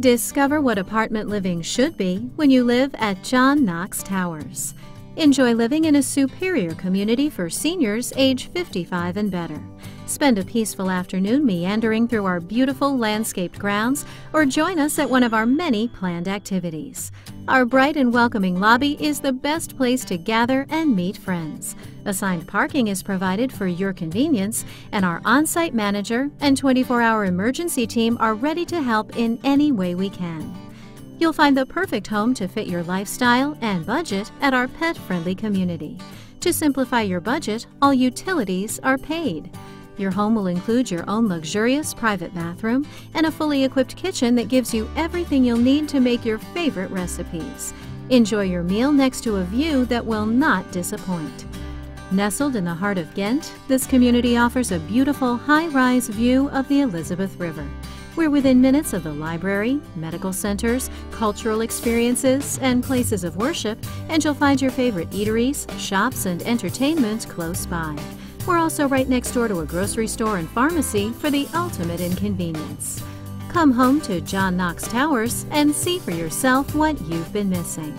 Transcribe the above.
Discover what apartment living should be when you live at John Knox Towers. Enjoy living in a superior community for seniors age 55 and better. Spend a peaceful afternoon meandering through our beautiful landscaped grounds or join us at one of our many planned activities. Our bright and welcoming lobby is the best place to gather and meet friends. Assigned parking is provided for your convenience, and our on-site manager and 24-hour emergency team are ready to help in any way we can. You'll find the perfect home to fit your lifestyle and budget at our pet-friendly community. To simplify your budget, all utilities are paid. Your home will include your own luxurious private bathroom and a fully equipped kitchen that gives you everything you'll need to make your favorite recipes. Enjoy your meal next to a view that will not disappoint. Nestled in the heart of Ghent, this community offers a beautiful high-rise view of the Elizabeth River. We're within minutes of the library, medical centers, cultural experiences, and places of worship, and you'll find your favorite eateries, shops, and entertainment close by. We're also right next door to a grocery store and pharmacy for the ultimate inconvenience. Come home to John Knox Towers and see for yourself what you've been missing.